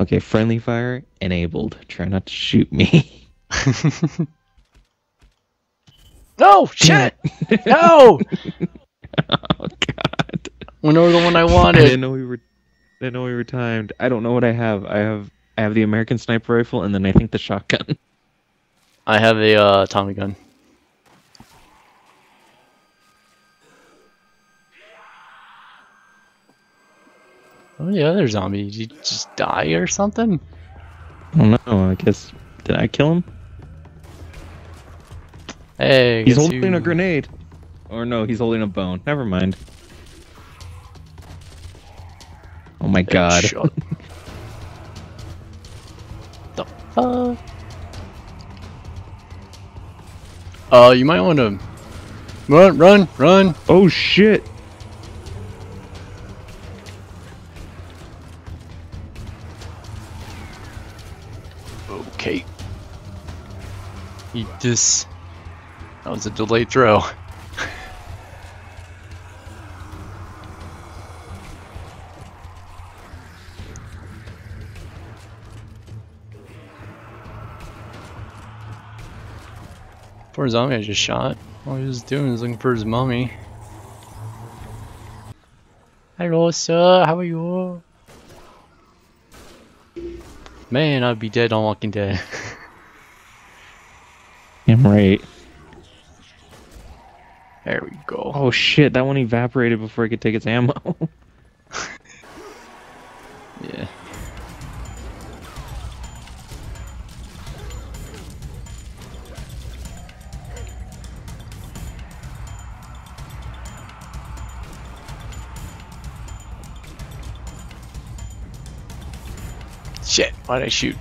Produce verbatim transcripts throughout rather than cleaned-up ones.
Okay, friendly fire enabled. Try not to shoot me. No! Shit! No! Oh, God. When I was the one I wanted. I didn't know we were... I didn't know we were timed. I don't know what I have. I have I have the American sniper rifle, and then I think the shotgun. I have the uh, Tommy gun. What are the other zombies? Did you just die or something? I don't know. I guess... Did I kill him? Hey, he's holding you... a grenade. Or no, he's holding a bone. Never mind. Oh my god. The fuck? Uh, you might want to run, run, run. Oh shit. Okay. Eat this. That was a delayed throw. Poor zombie I just shot. All he was doing was looking for his mummy. Hello sir, how are you? Man, I'd be dead on Walking Dead. Damn right. There we go. Oh shit, that one evaporated before it could take its ammo. Yeah. Shit, why'd I shoot?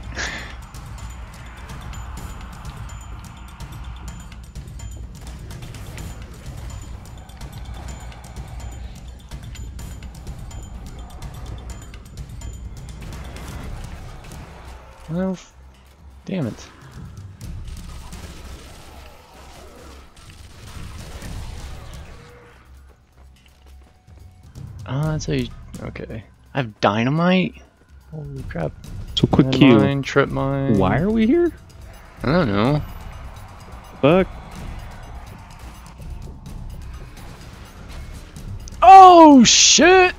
Well, damn it. Ah, uh, that's how you... Okay. I have dynamite? Holy crap. So quick cue. Mine, trip mine. Why are we here? I don't know. Fuck. Oh, shit!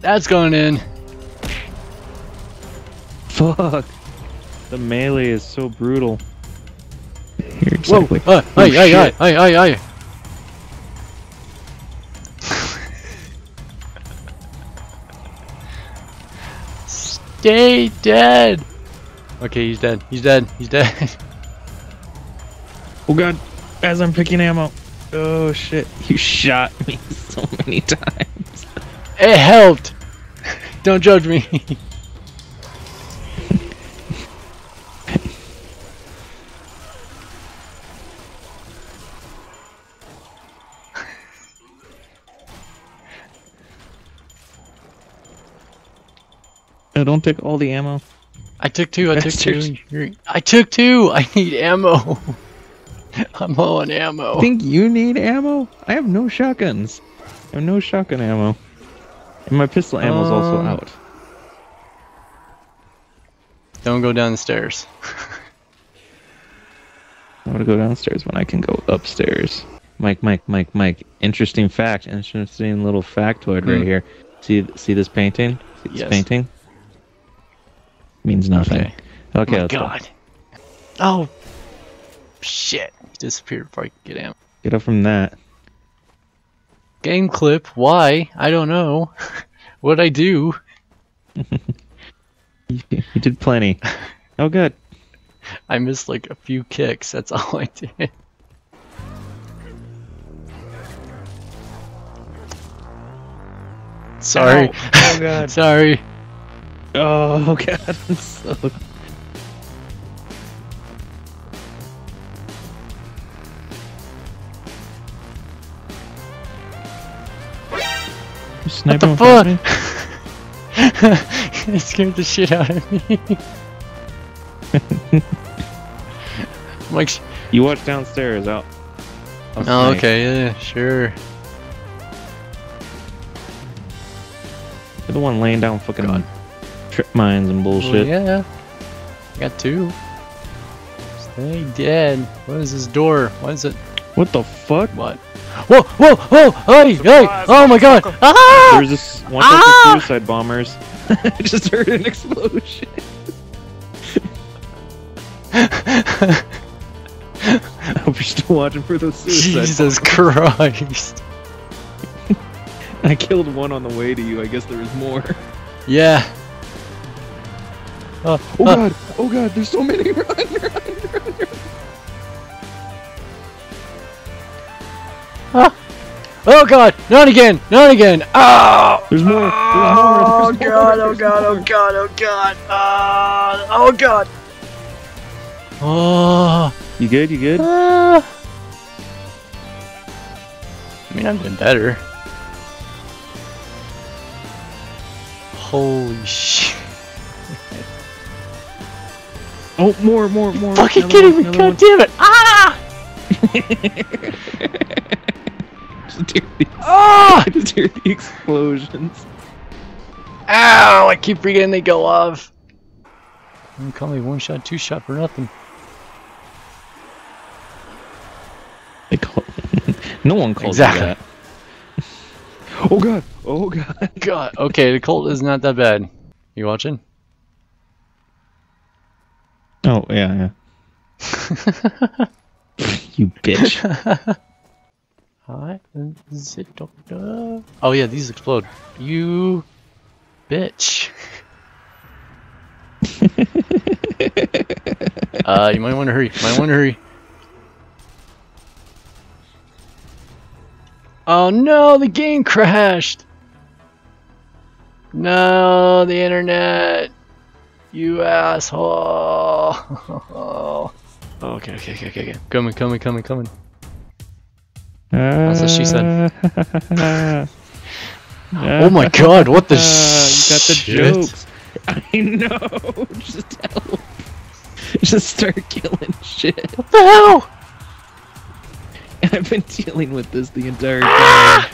That's going in. Fuck. The melee is so brutal. Here, exactly. Whoa! Uh, oh, aye, aye, aye, aye, aye, aye. Stay dead! Okay, he's dead. He's dead. He's dead. Oh god. As I'm picking ammo. Oh shit. You shot me so many times. It helped! Don't judge me. No, don't take all the ammo. I took two. I took two. I took two. I need ammo. I'm low on ammo. Think you need ammo? I have no shotguns. I have no shotgun ammo. And my pistol ammo is um, also out. Don't go down the stairs. I want to go downstairs when I can go upstairs. Mike, Mike, Mike, Mike. Interesting fact. Interesting little factoid mm. right here. See, see this painting? See this yes. painting? Means nothing. Okay. Okay, oh my God. Go. Oh shit! He disappeared before I could get out. Get up from that. Game clip. Why? I don't know. What'd I do? you, you did plenty. Oh good. I missed like a few kicks. That's all I did. Sorry. Ow. Oh god. Sorry. Oh god, I'm so... What the fuck? It scared the shit out of me. Like, you watch downstairs, I'll... I'll oh, okay, yeah, sure. the one laying down fucking God. trip mines and bullshit. Oh, yeah. I got two. Stay dead. What is this door? What is it? What the fuck? What? Whoa, whoa, whoa! Hey, hey! Oh my God! Ah! There's this one of ah! the suicide bombers. I just heard an explosion. I hope you're still watching for those suicide Jesus bombers. Christ! I killed one on the way to you. I guess there was more. Yeah. Uh, oh uh, God! Oh God! There's so many! Run! Run! Run! Run! Ah. Oh God! Not again! Not again! Oh! There's more! There's more! Oh, there's God, more. There's oh, God, more. oh God! Oh God! Oh God! Oh God! Oh! You good? You good? Uh, I mean, I'm doing better. Holy shit! Oh, more! More! More! You're fucking another kidding one, me! God one. damn it! Ah! Oh! I just hear the explosions. Ow! I keep forgetting they go off. Don't call me one shot, two shot for nothing. They call. No one calls exactly. me that. Oh God! Oh God! God. Okay, the Colt is not that bad. You watching? Oh yeah, yeah. You bitch. Hi, is it Doctor? Oh yeah, these explode. You bitch. uh, you might want to hurry. You might want to hurry. Oh no, the game crashed. No, the internet. You asshole. Okay, okay, okay, okay, okay. Coming, coming, coming, coming. That's what she said. Oh my God! What the uh, shit? You got the jokes. I know. Just help. Just start killing shit. What the hell? I've been dealing with this the entire time. Ah!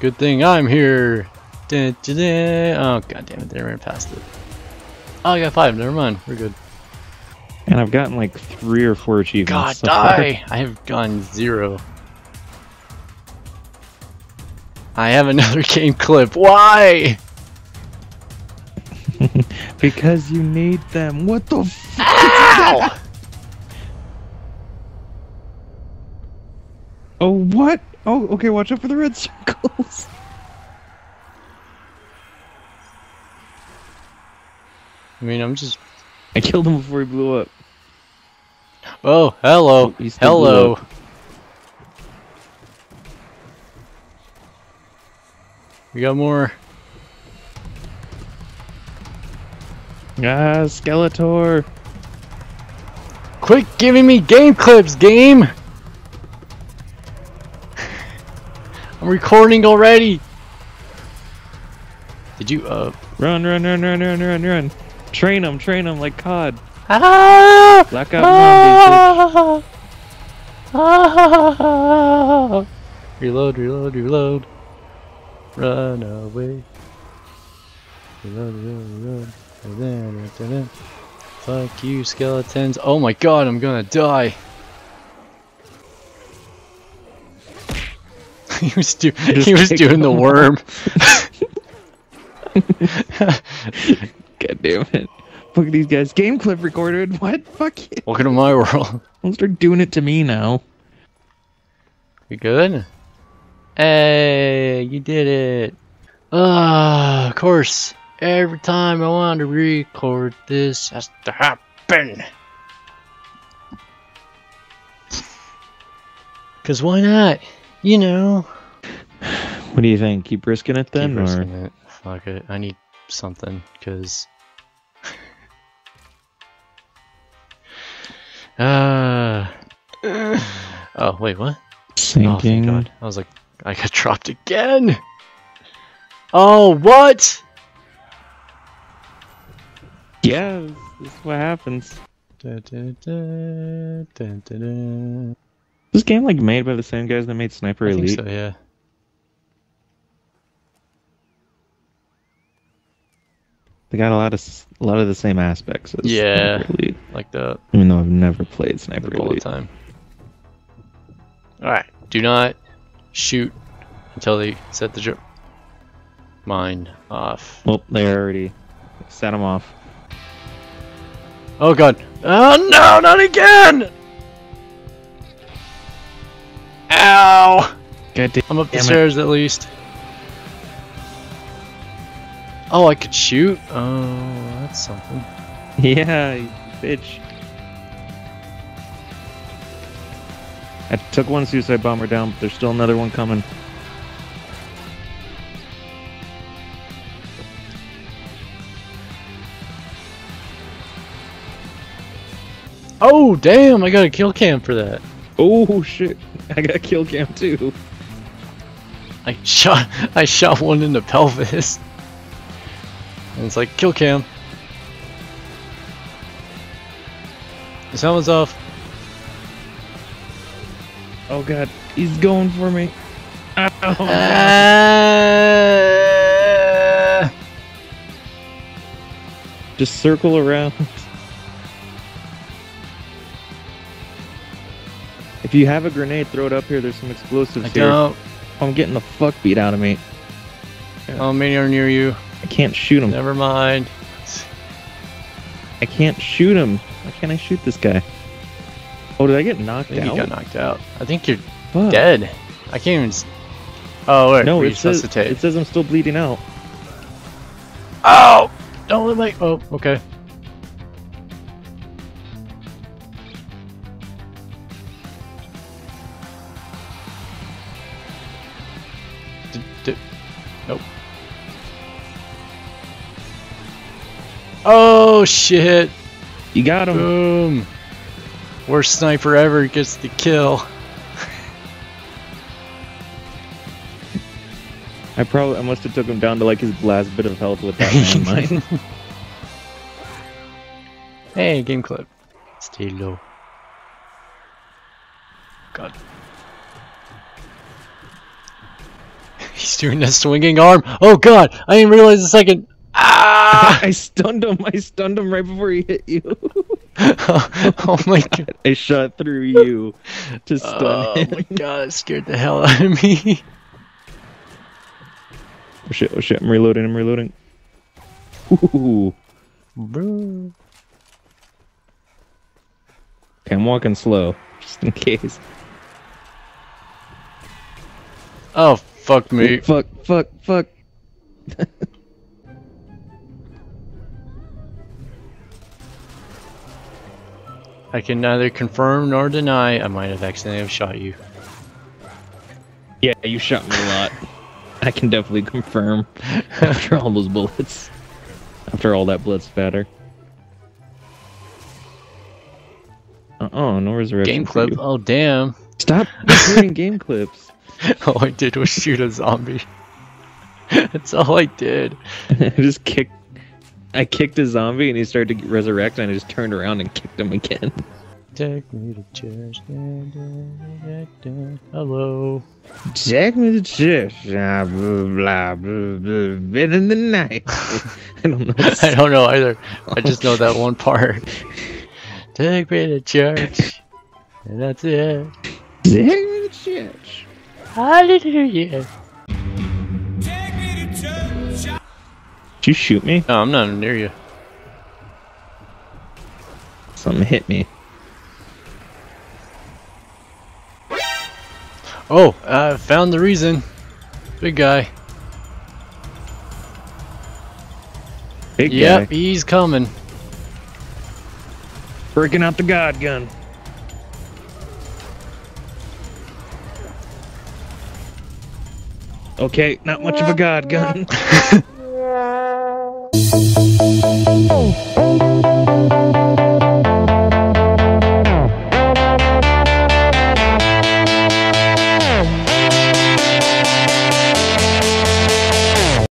Good thing I'm here. Da, da, da. Oh God damn it! They ran past it. Oh, I got five. Never mind. We're good. And I've gotten like three or four achievements. God, so die! Far. I have gone zero. I have another game clip. Why? Because you need them. What the fuck? Oh, what? Oh, okay. Watch out for the red circles. I mean, I'm just. I killed him before he blew up. Oh, hello. He hello. We got more. Ah, Skeletor. Quit giving me game clips, game. I'm recording already. Did you, uh. Run, run, run, run, run, run, run. Train them, train them like C O D. Ah, Blackout ah, ah, Reload, reload, reload. Run away. Reload, reload, reload. Fuck you, skeletons. Oh my God, I'm gonna die. he was, do he was doing the worm. God damn it. Fuck these guys. Game clip recorded. What? Fuck you. Welcome to my world. Don't start doing it to me now. You good? Hey, you did it. Ah, uh, of course. Every time I want to record this has to happen. Because why not? You know. What do you think? Keep risking it then? Keep risking or? it. Fuck it. I need something because uh, uh oh wait, what? Sinking. Oh, God. I was like, I got dropped again. Oh, what? Yeah, this, this is what happens. Da, da, da, da, da, da. This game like made by the same guys that made Sniper Elite? I think so, yeah. They got a lot of a lot of the same aspects as yeah, Sniper Elite. Like the even though I've never played Sniper Elite. All the time. All right, do not shoot until they set the mine off. Well, they already set them off. Oh god! Oh no, not again! Ow! God damn, I'm up the stairs at least. Oh, I could shoot? Oh, that's something. Yeah, you bitch. I took one suicide bomber down, but there's still another one coming. Oh, damn! I got a kill cam for that. Oh, shit. I got a kill cam, too. I shot, I shot one in the pelvis. And it's like, kill cam. The sound's off. Oh god, he's going for me. Oh, uh... just circle around. If you have a grenade, throw it up here. There's some explosives I here. Don't. I'm getting the fuck beat out of me. Yeah. How many are near you? I can't shoot him. Never mind. I can't shoot him. Why can't I shoot this guy? Oh, did I get knocked out? I think you got knocked out. I think you're fuck. Dead. I can't even... Oh, wait. No, it says, it says I'm still bleeding out. Oh! Don't let my... Oh, okay. D -d nope. Oh, shit. You got him. Boom. Worst sniper ever gets the kill. I probably I must have took him down to like his last bit of health with that landmine. Hey, game clip. Stay low. God. He's doing that swinging arm. Oh god! I didn't realize a second. Ah! I stunned him. I stunned him right before he hit you. Oh my god! I shot through you to stun oh, him. Oh my god! It scared the hell out of me. Oh shit! Oh shit! I'm reloading. I'm reloading. Ooh, bro. Okay, I'm walking slow, just in case. Oh fuck me! Fuck! Fuck! Fuck! I can neither confirm nor deny I might have accidentally have shot you. Yeah, you shot me a lot. I can definitely confirm after all those bullets. After all that blood spatter. Uh-oh, no resurrection. Game clip? Oh, damn. Stop shooting game clips. All I did was shoot a zombie. That's all I did. I just kicked... I kicked a zombie and he started to resurrect and I just turned around and kicked him again. Take me to church. Hello. Take me to church. Blah, blah, blah, blah. Been in the night. I don't know. I don't know either. I just know that one part. Take me to church. And that's it. Take me to church. Hallelujah. Did you shoot me? No, I'm not near you. Something hit me. Oh, I found the reason. Big guy. Big yep, guy. Yep, he's coming. Breaking out the god gun. Okay, not much of a god gun. Thank you.